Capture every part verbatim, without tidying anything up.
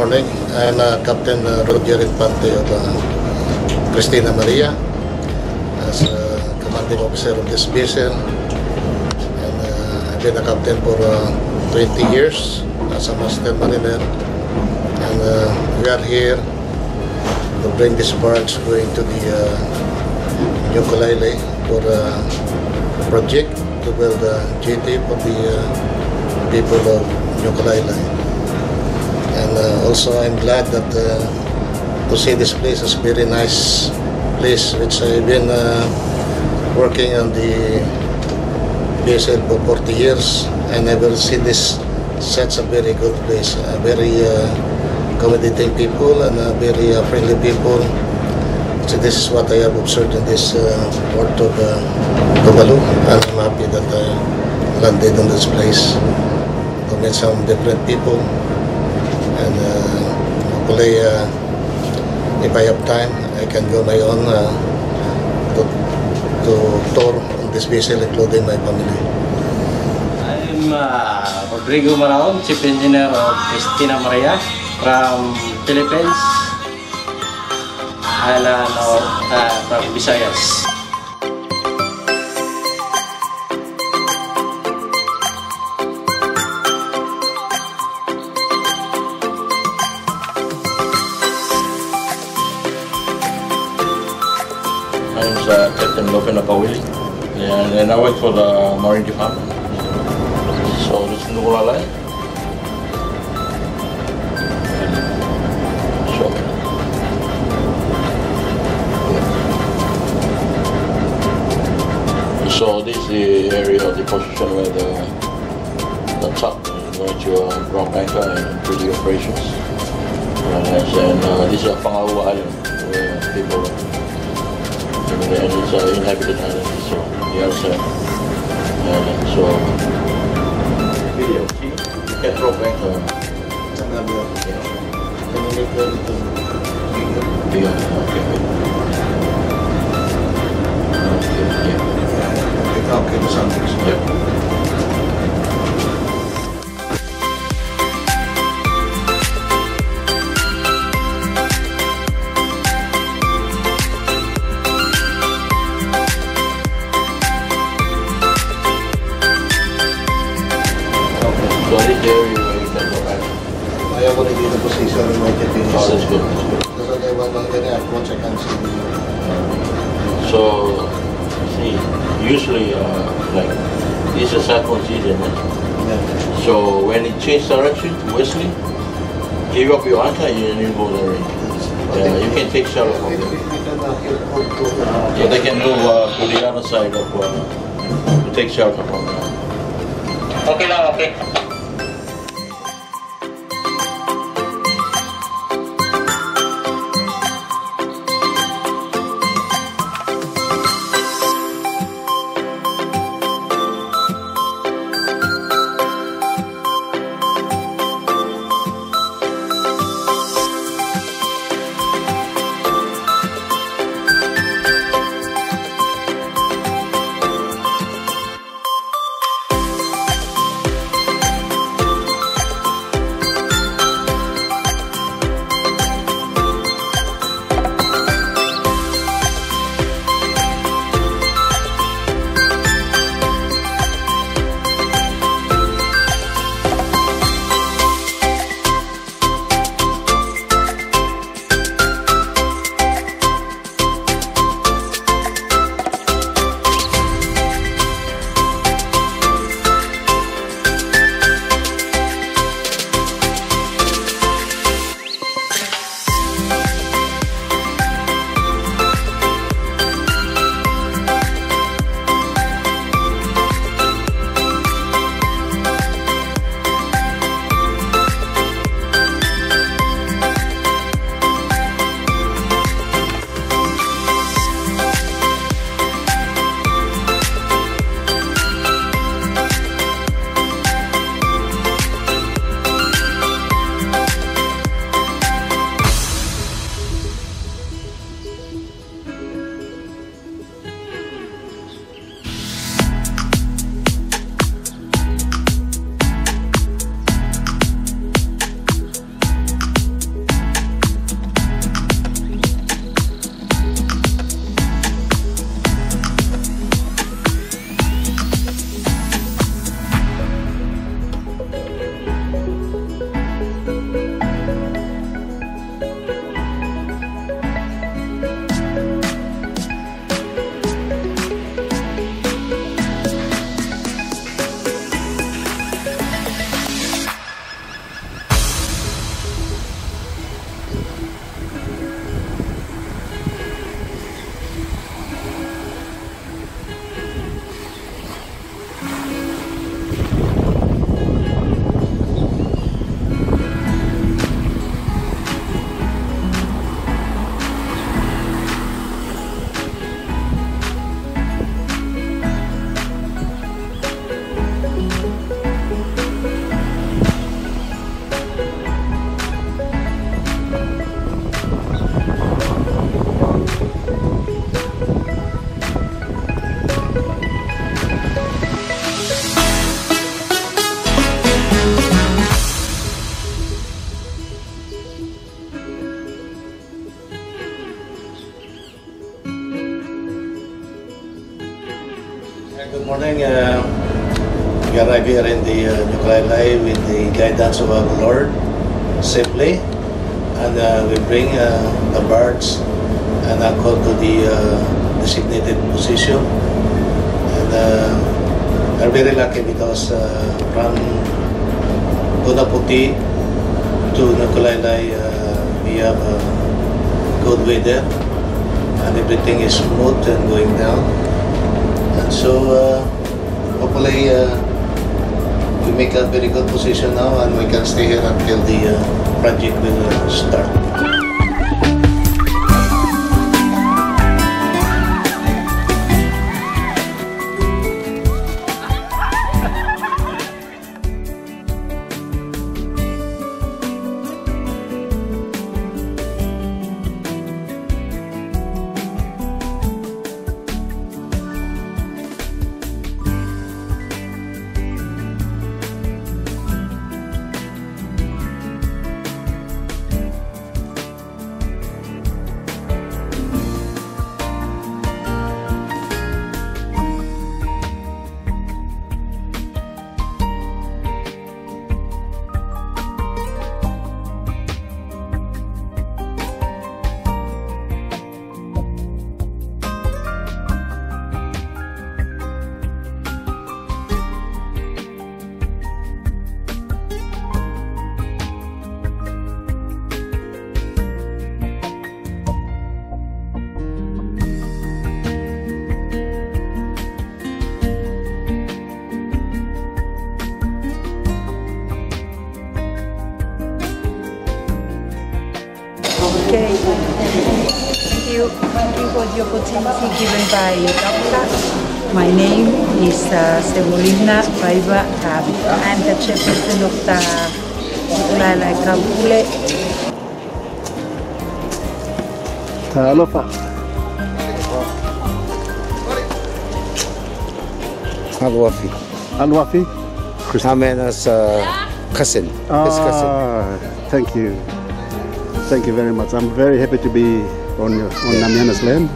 morning. I'm uh, Captain uh, Roger Infante of uh, Cristina Maria as uh, commanding officer of this mission. And, uh, I've been a captain for uh, twenty years as a master mariner. And uh, we are here to bring this barge going to the uh, Nukulaelae for uh, project to build a jetty for the uh, people of Nukulaelae. And uh, also, I'm glad that uh, to see this place is very nice place, which I've been uh, working on the vessel for forty years. I never see this such a very good place. Uh, very uh, accommodating people and uh, very uh, friendly people. So this is what I have observed in this uh, port of uh, Tuvalu, and I'm happy that I landed in this place to meet some different people. And uh, hopefully, uh, if I have time, I can go my own uh, to, to tour on this vessel, including my family. I'm uh, Rodrigo Maranon, Chief Engineer of Cristina Maria from Philippines, Island of uh, from Visayas. My name is uh, Captain Malala Kabule, and, and I work for the Marine Department. So this is Nukulaelae. Sure. Yeah. So this is the area of the position where the, the top is going to drop anchor and do the operations. And, and uh, this is a Funafuti island where people and it's an inhabited island, so the outside island. So, video, you can throw back the camera. Can you make that little bigger? Bigger, okay. Okay, yeah. Okay, the sound is good. I have already the position in my jetty. Oh, that's good. Because I have one day at once I can see the... So, see, usually, uh, like, this is a cyclone season. Yeah. So, when it changes direction to Wesley, give up your anchor and you go the ring. Yeah, you can take shallow from there. Yeah, they can move uh, to the other side of... Uh, to take shelter from there. Okay, now, okay. uh, we arrive here in the uh, Nukulaelae with the guidance of our Lord, safely, and uh, we bring uh, the birds and anchor to the uh, designated position. And uh, we are very lucky because uh, from Funafuti to Nukulaelae, uh, we have uh, good weather, and everything is smooth and going down. And so uh, hopefully uh, we make a very good position now, and we can stay here until the uh, project will uh, start. Okay. Thank you. Thank you for the opportunity given by Doctor My name is uh, Severina Paiva. I'm the chairperson of the Malala Kabule. Nuku'alofa. Al-Wafi. Al-Wafi? Namiana's uh, cousin. Ah, his cousin. Thank you. Thank you very much. I'm very happy to be on, your, on Namiana's land,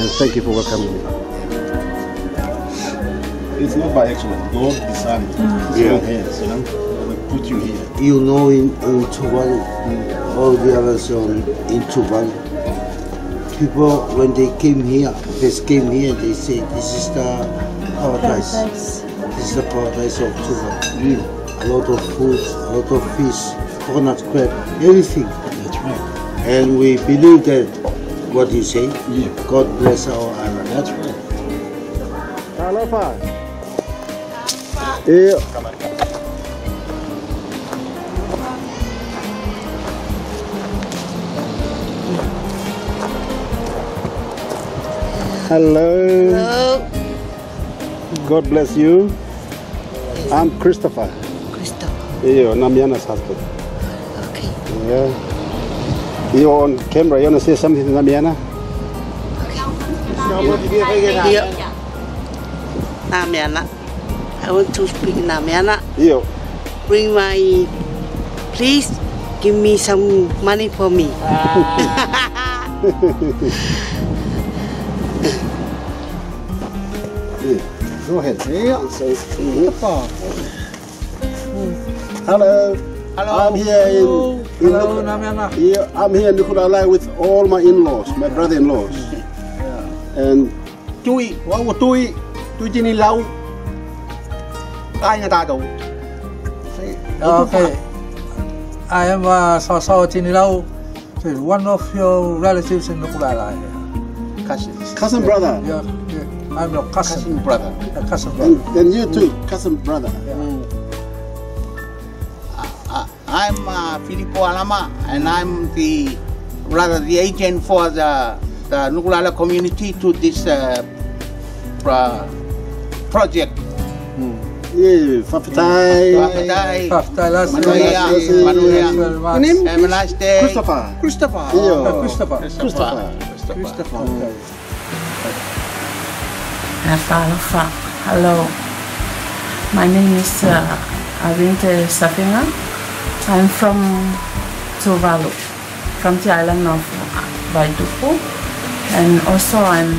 and thank you for welcoming me. It's not by accident. God decided to be your hands, you know, and put you here. You know, in, in Tuvalu, mm. all the others on, in Tuvalu, people, when they came here, they came here, they said, this is the paradise. paradise. This is the paradise of Tuvalu. Mm. A lot of food, a lot of fish, coconut crab, everything. And we believe that what you say, yeah. God bless our island. That's right. Alumita. Yeah. Hello. Hello. God bless you. I'm Christopher. Christopher. Yeah, Namiana's husband. Okay. Yeah. You're on camera, you want to say something to Namiana? Yeah. Namiana. I want to speak Namiana. Yeah. Bring my... Please give me some money for me. Ah. Yeah. Go ahead. Yeah. So, mm-hmm. Hello. Hello. I'm here in, Hello. in Hello, Namiana. Here, I'm here in Nukulaelae with all my in-laws, my brother-in-laws. Yeah. And Chui, what would Chui? Chui Chini Lau. Ai người ta đủ. Okay. I am uh, Sosao Chini Lau, one of your relatives in Nukulaelae. Cousins. Cousin brother. Yeah. yeah. I'm your cousin, cousin brother. A cousin brother. And, and you too, mm. cousin brother. Yeah. Mm. I'm uh, Filippo Alama, and I'm the rather the agent for the, the Nukulaelae community to this uh, pro project. Mm. Yeah, Fafitai, Fafitai, Manuia, Manuia. Name? Christopher. Christopher. Oh. Christopher. Christopher. Christopher. Christopher. Okay. Hello. My name is uh, Avinte Safina. I'm from Tuvalu, from the island of Vaitupu, and also I'm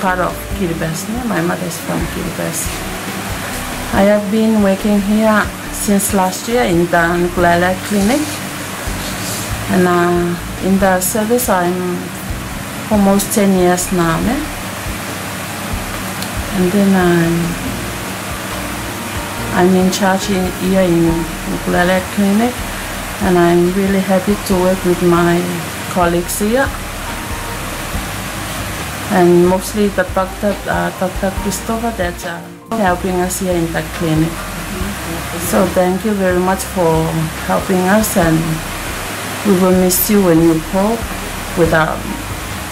part of Kiribati. My mother is from Kiribati. I have been working here since last year in the Nukulaelae clinic, and uh, in the service I'm almost ten years now. Eh? And then I'm, I'm in charge in, here in Nukulaelae clinic, and I'm really happy to work with my colleagues here, and mostly the doctor, uh, Doctor Christopher, that's uh, helping us here in the clinic. So thank you very much for helping us, and we will miss you when you go with our,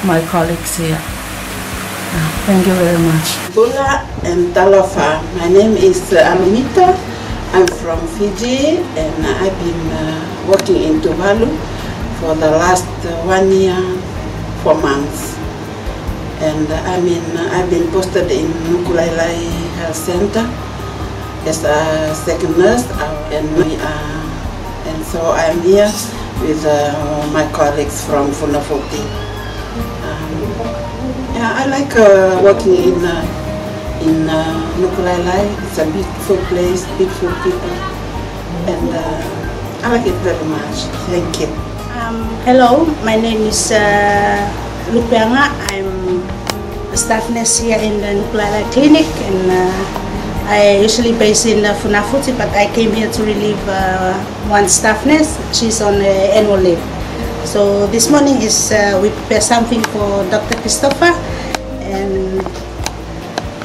my colleagues here. Uh, thank you very much. Bula and Talofa. My name is Alumita. I'm from Fiji, and I've been uh, working in Tuvalu for the last uh, one year, four months. And uh, I mean, I've been posted in Nukulaelae Health Center as a second nurse, uh, and, uh, and so I'm here with uh, my colleagues from Funafuti. Um, yeah, I like uh, working in uh, in uh, Nukulaelae. It's a beautiful place, beautiful people, and uh, I like it very much. Thank you. Um, hello, my name is Uh Lupanga. I'm a staff nurse here in the Nukulaelae clinic, and uh, I usually base in uh, Funafuti, but I came here to relieve uh, one staff nurse. She's on uh, annual leave. So this morning is uh, we prepare something for Doctor Christopher, and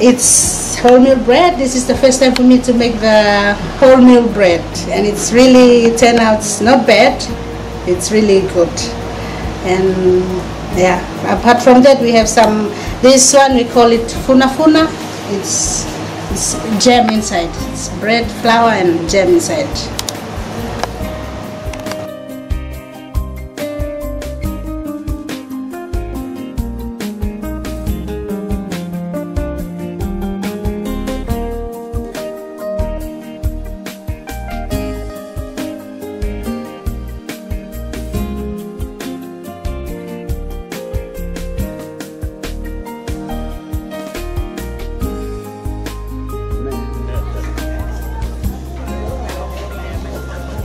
it's wholemeal bread. This is the first time for me to make the wholemeal bread, and it's really turned out not bad. It's really good. And yeah, apart from that, we have some, this one we call it funafuna. It's, it's jam inside. It's bread, flour and jam inside.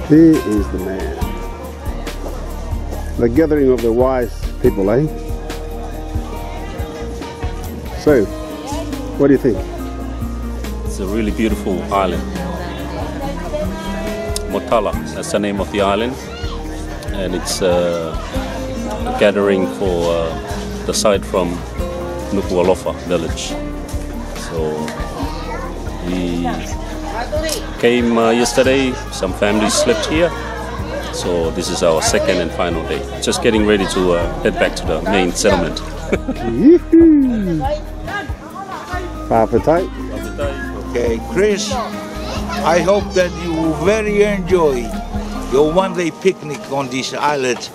He is the man. The gathering of the wise people, eh? So, what do you think? It's a really beautiful island. Motala, that's the name of the island. And it's uh, a gathering for uh, the site from Nuku'alofa village. So, we came uh, yesterday, some families slept here, so this is our second and final day. Just getting ready to uh, head back to the main settlement. Appetite. Okay, Chris, I hope that you very enjoy your one day picnic on this islet.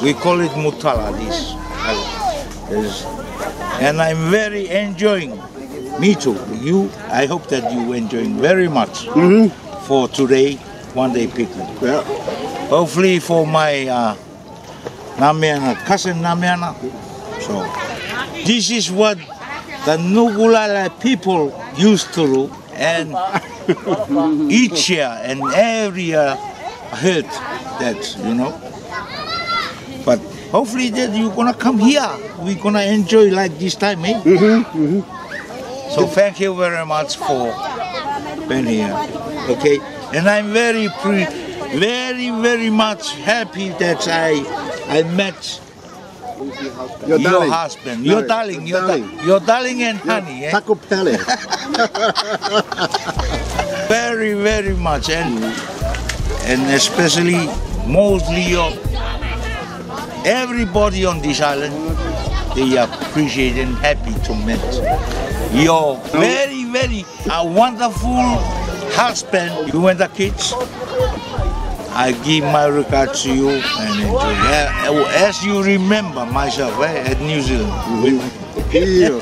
We call it Motala, this islet. And I'm very enjoying. Me too. You, I hope that you enjoying very much mm-hmm. for today, one day picnic. Yeah. Hopefully for my uh, Namiana, cousin Namiana. So, this is what the Nukulaelae people used to do, and each year and every year I heard that, you know. But hopefully that you're gonna come here. We're gonna enjoy like this time, eh? Mm-hmm, mm-hmm. So thank you very much for being here, okay? And I'm very, pre very, very much happy that I, I met your, your darling. husband, your darling, your darling, your, your darling and your honey, eh? Very, very much, and and especially mostly your everybody on this island, they appreciate and happy to meet. You're very, very a wonderful husband. You and the kids, I give my regards to you and enjoy. As you remember myself, eh, at New Zealand. Thank you.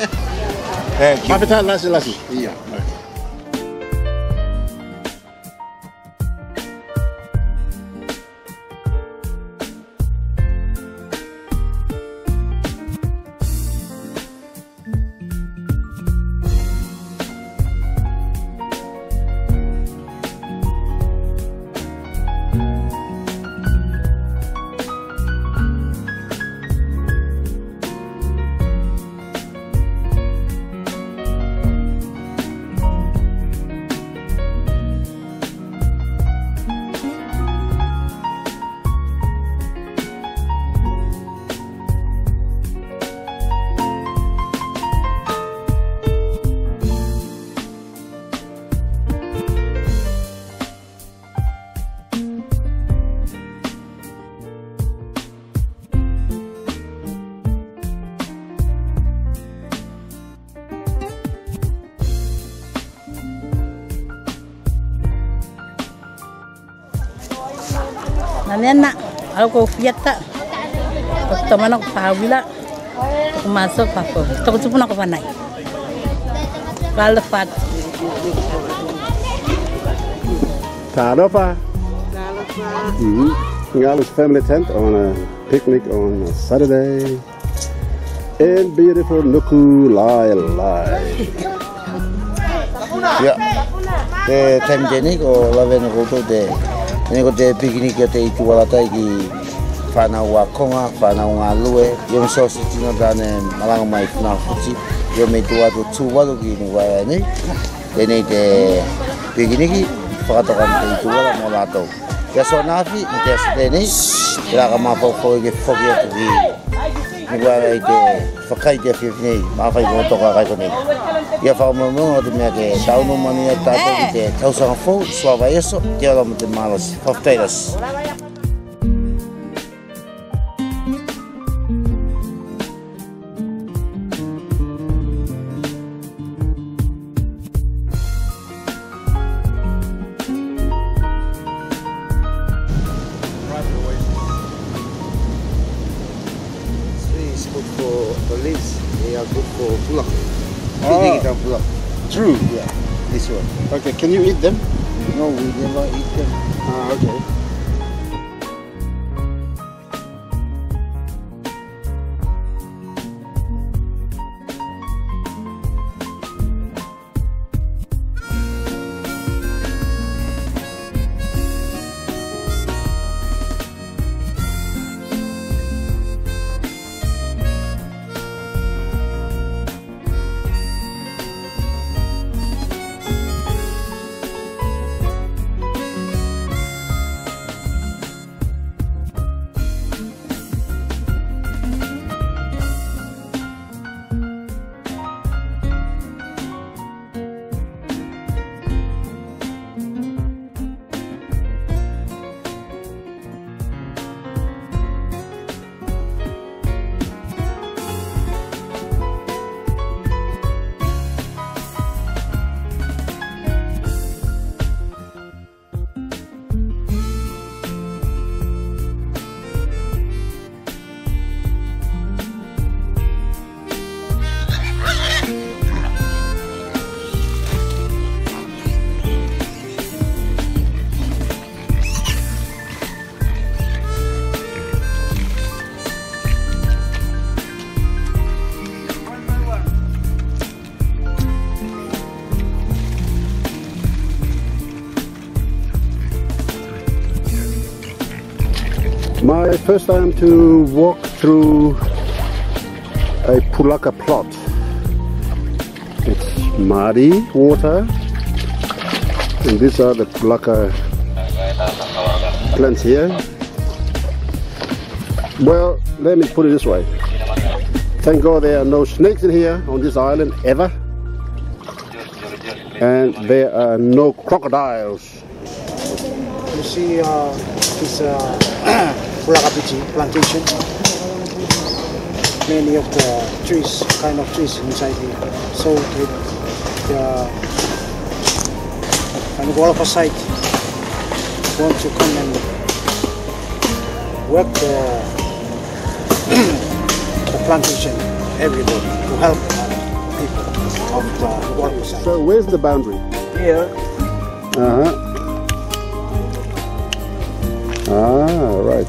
Namiana, ako fiesta. Tama na ko sa kabila. Kumasok ako. Tukusupo na ko panay. Palafat. Talofa. Mm-hmm. Ngalo's family tent on a picnic on a Saturday in beautiful Nukulaelae. Yeah. The time Jenny go eleven o'clock today. Jenny go the picnic at the Tuvalu ki fana wakonga fana ungalue. Yung so si Chino dane malang may Funafuti. Yung may tuwa tu Tuvalu ki nuwaya ni. Jenny the picnic ki pagkatapos ng Tuvalu malato. Kaso nafi nagtesdeni kaya kamapok ko yung fogya tuwi nagwala ite fakay yung fifty mafay ko to kaya ko nito yung famo mo at mga kaya tao ng mania tato ite tao sa fo suway eso kaya lang mga malas pagtayas. Okay, can you eat them? No, we never eat them. Ah, okay. My first time to walk through a pulaka plot. It's muddy water, and these are the pulaka plants here. Well, let me put it this way. Thank God there are no snakes in here on this island ever, and there are no crocodiles. You see, uh, this. Uh, pulaka plantation. Many of the trees, kind of trees inside here, sold with the Nuku'alofa site. Want to come and work the, the plantation, everybody, to help people of the Nuku'alofa site. So where's the boundary? Here. Uh-huh. Ah, right.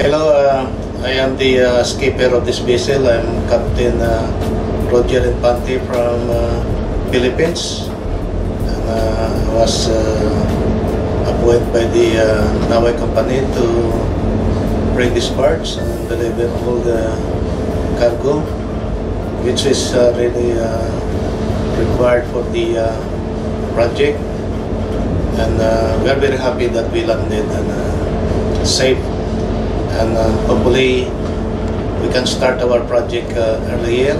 Hello, uh, I am the uh, skipper of this vessel. I'm Captain uh, Roger Infante from uh, Philippines. And, uh, I was uh, appointed by the uh, Navy company to bring these parts and deliver all the cargo, which is uh, really uh, required for the uh, project. And uh, we are very happy that we landed and uh, safe. And uh, hopefully we can start our project uh, earlier.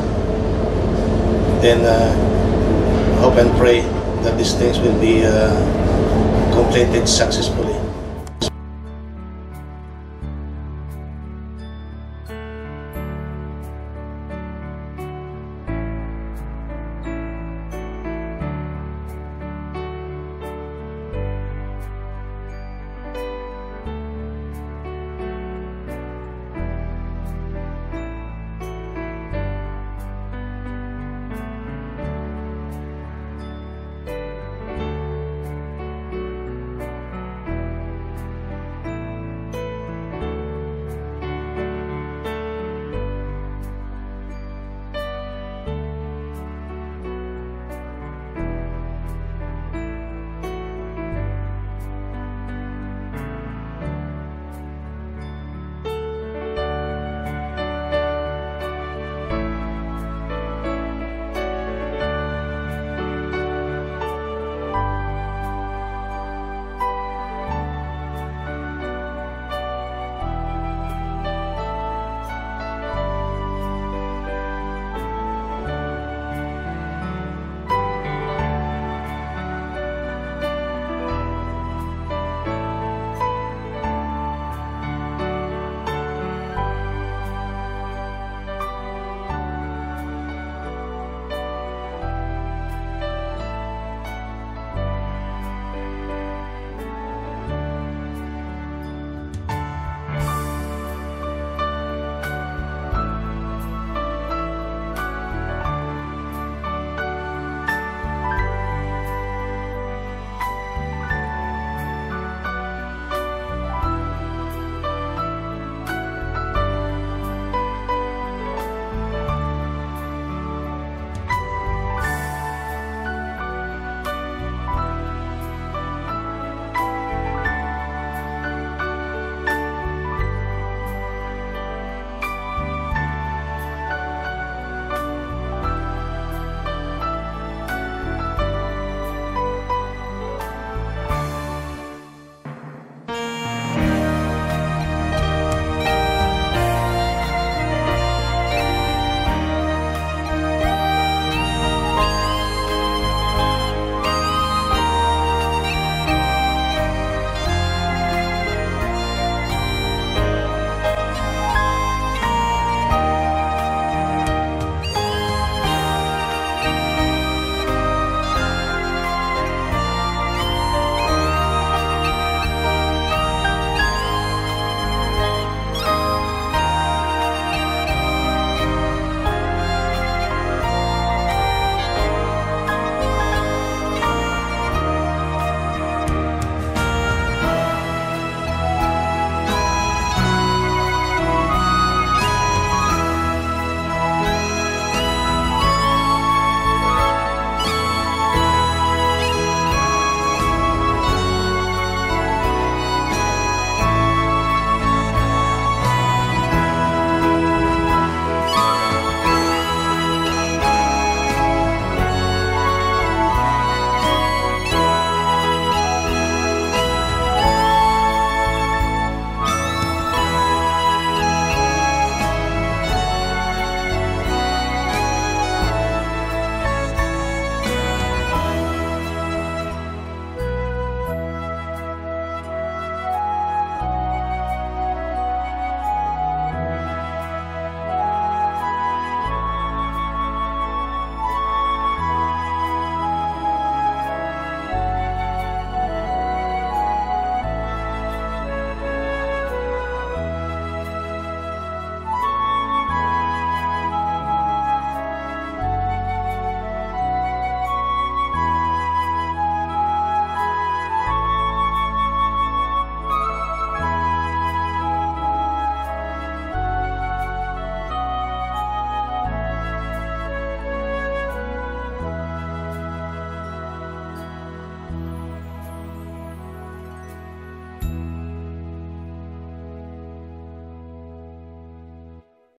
Then uh, hope and pray that these things will be uh, completed successfully.